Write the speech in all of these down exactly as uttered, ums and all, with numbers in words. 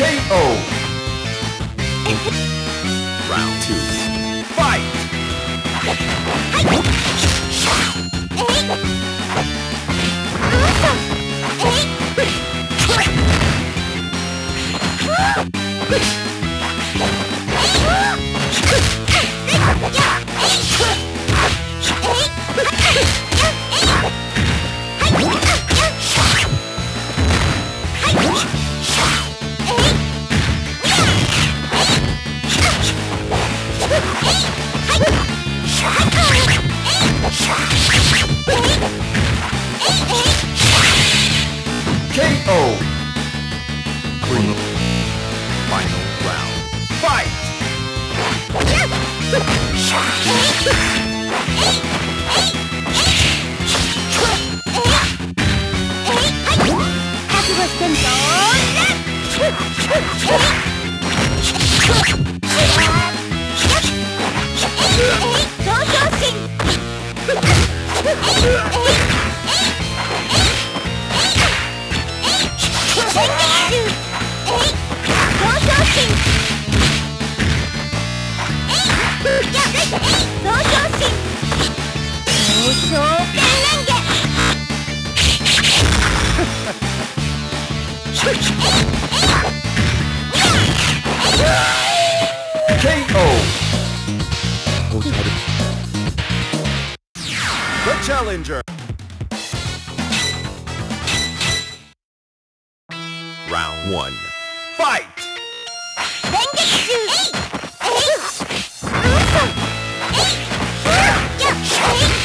K O Round two. Fight! K O Final round. Fight! K O The challenger. Round one. Fight! K O The challenger.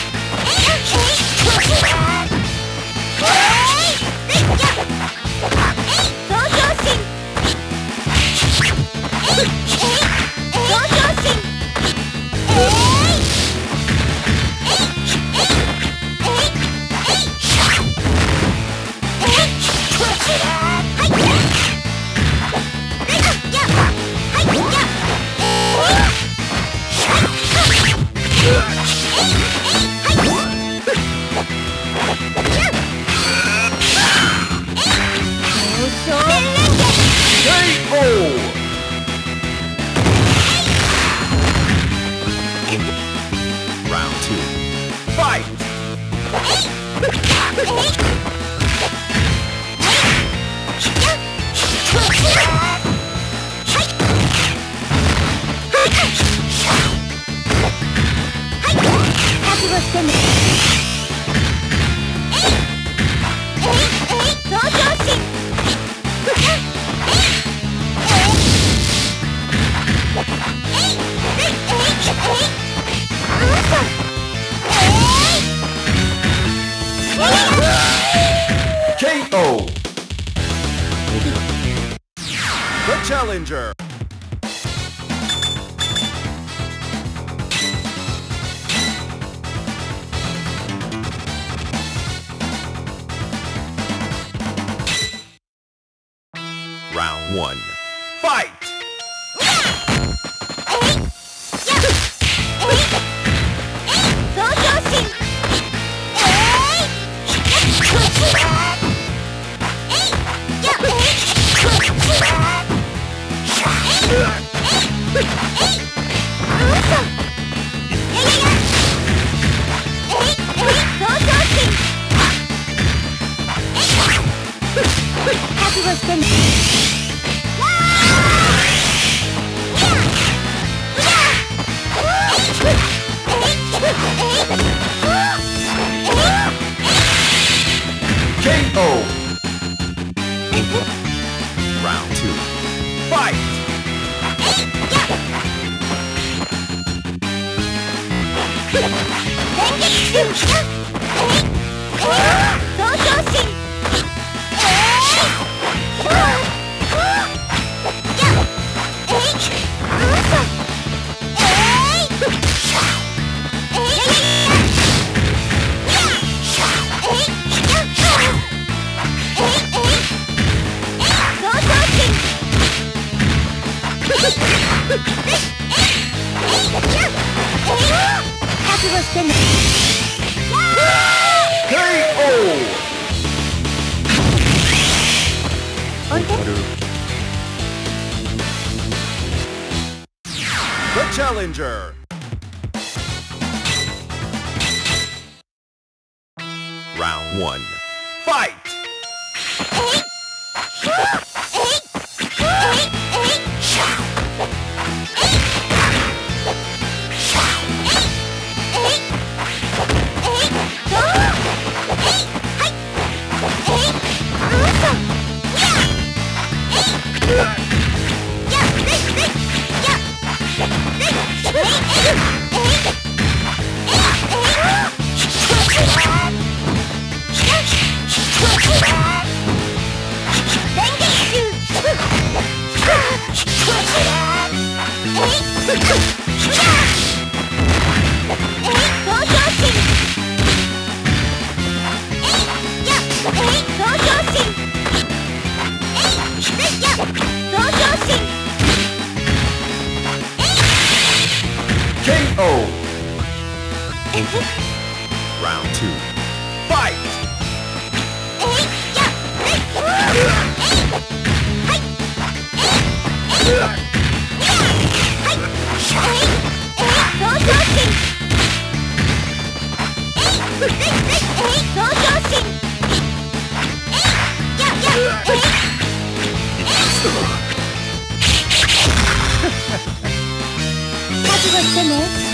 Round one. Fight! K O Round two. Fight! K O challenger. Round one. Fight! Round two. Fight!覚悟してね。